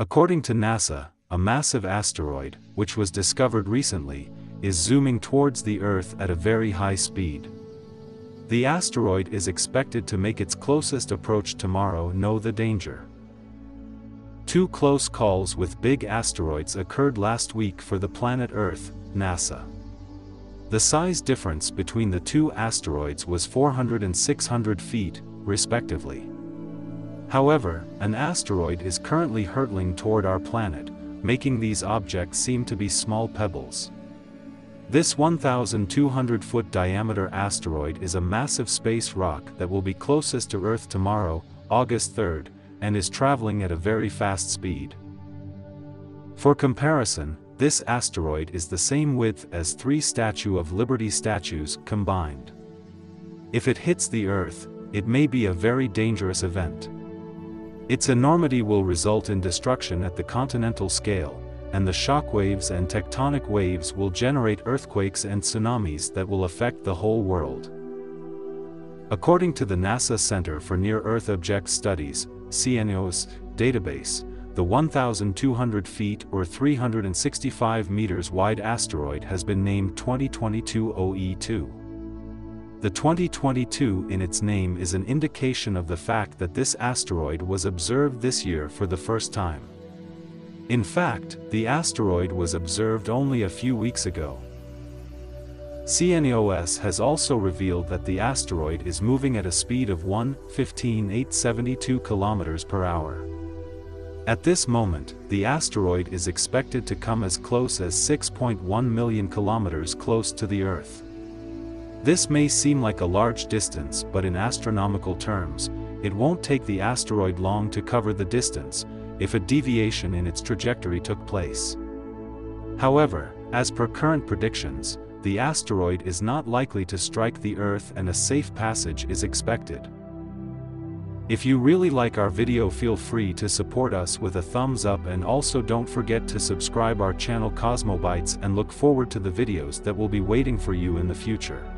According to NASA, a massive asteroid, which was discovered recently, is zooming towards the Earth at a very high speed. The asteroid is expected to make its closest approach tomorrow. Know the danger. Two close calls with big asteroids occurred last week for the planet Earth, NASA. The size difference between the two asteroids was 400 and 600 feet, respectively. However, an asteroid is currently hurtling toward our planet, making these objects seem to be small pebbles. This 1,200-foot diameter asteroid is a massive space rock that will be closest to Earth tomorrow, August 3rd, and is traveling at a very fast speed. For comparison, this asteroid is the same width as 3 Statue of Liberty statues combined. If it hits the Earth, it may be a very dangerous event. Its enormity will result in destruction at the continental scale, and the shockwaves and tectonic waves will generate earthquakes and tsunamis that will affect the whole world. According to the NASA Center for Near-Earth Object Studies (CNEOS) database, the 1,200 feet or 365 meters wide asteroid has been named 2022 OE2. The 2022 in its name is an indication of the fact that this asteroid was observed this year for the first time. In fact, the asteroid was observed only a few weeks ago. CNEOS has also revealed that the asteroid is moving at a speed of 1,15,872 km per hour. At this moment, the asteroid is expected to come as close as 6.1 million kilometers close to the Earth. This may seem like a large distance, but in astronomical terms, it won't take the asteroid long to cover the distance, if a deviation in its trajectory took place. However, as per current predictions, the asteroid is not likely to strike the Earth and a safe passage is expected. If you really like our video, feel free to support us with a thumbs up, and also don't forget to subscribe our channel Cosmobytes, and look forward to the videos that will be waiting for you in the future.